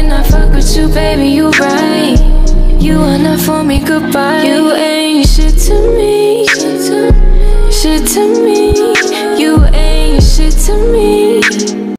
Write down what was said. cannot fuck with you, baby, you right. You are not for me, goodbye. You